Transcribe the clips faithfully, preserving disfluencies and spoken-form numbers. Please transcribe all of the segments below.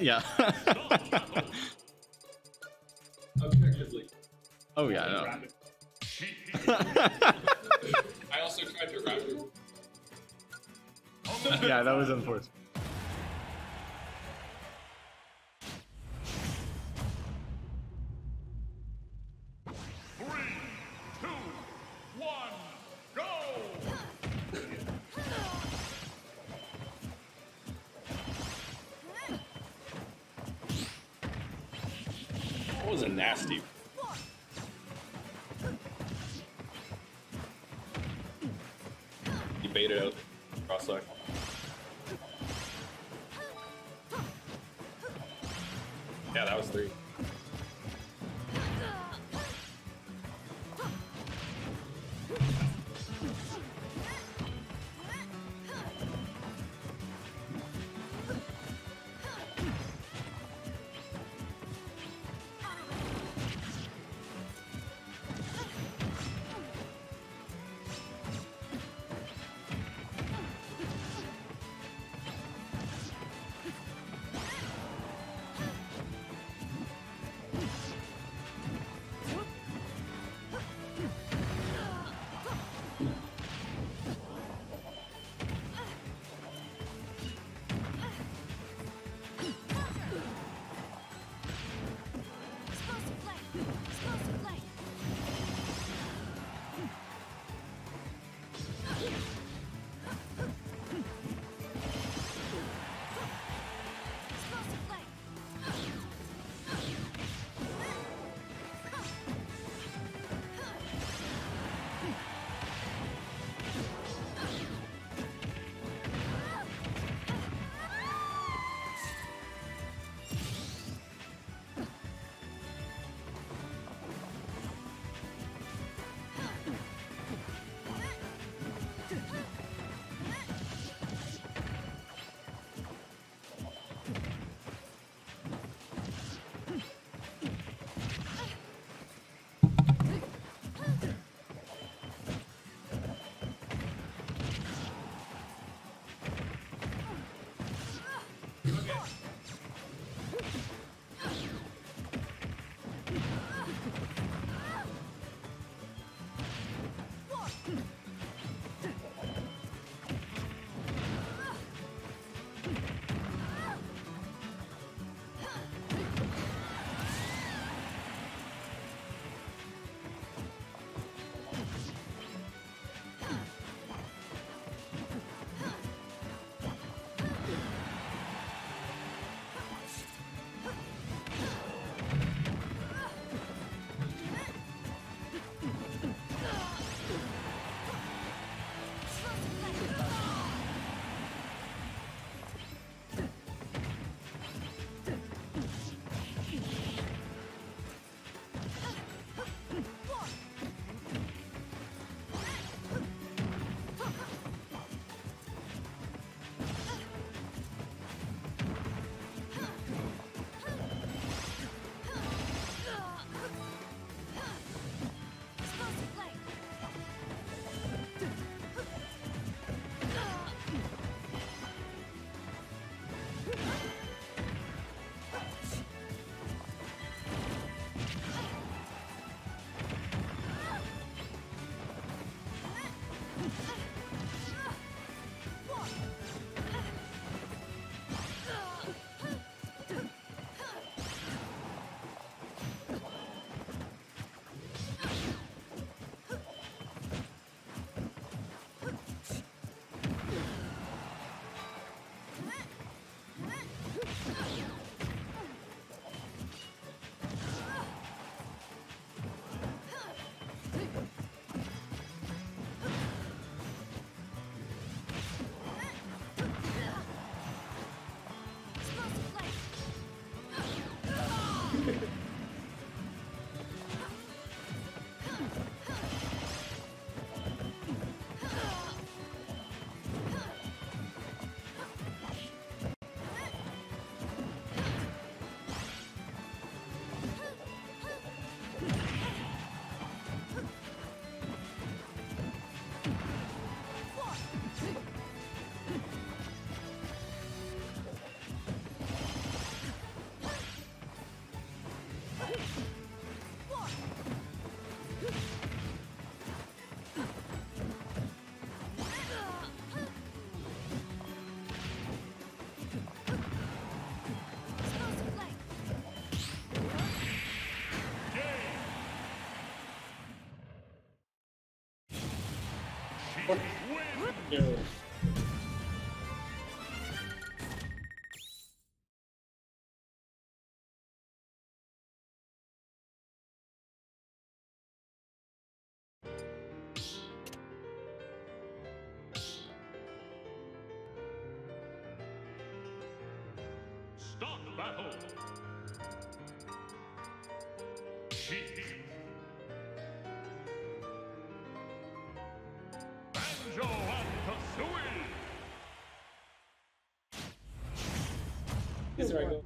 Yeah. Objectively. Oh yeah. No. I also tried to rob you. Yeah, that was unfortunate. That was a nasty. He baited out cross leg. Yeah, that was three. Start the battle. Sheep. Banjo and Kazooie. Yes, right.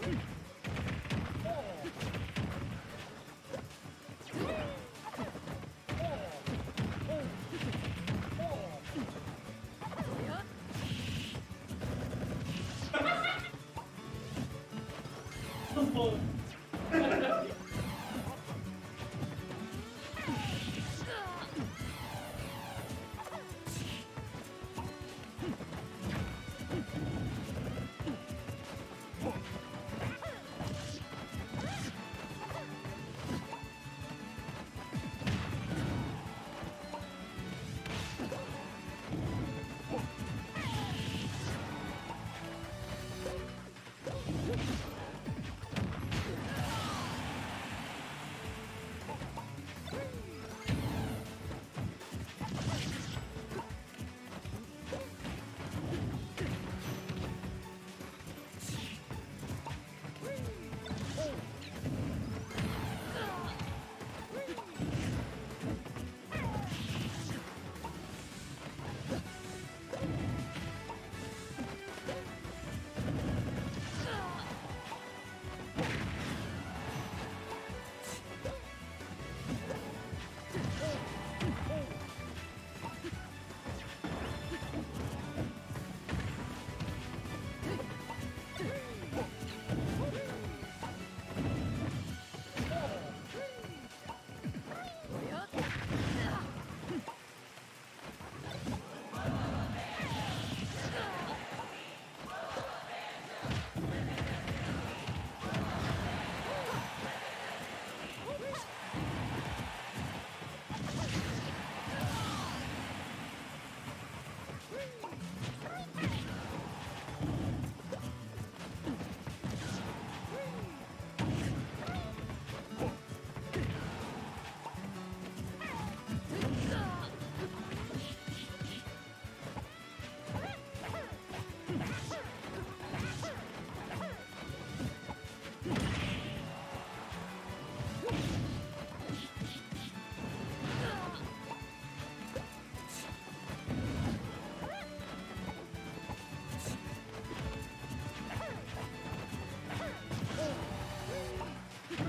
Three, two, one, go.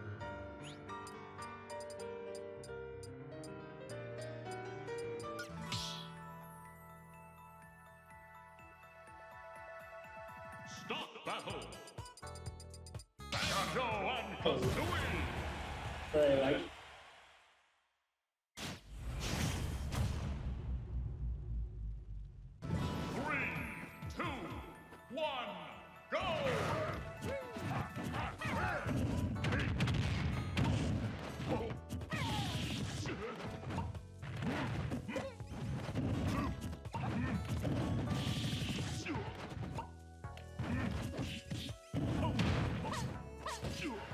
Oh. Start the battle. Banjo and Kazooie. Very like. Three, two, one, go. Shoot!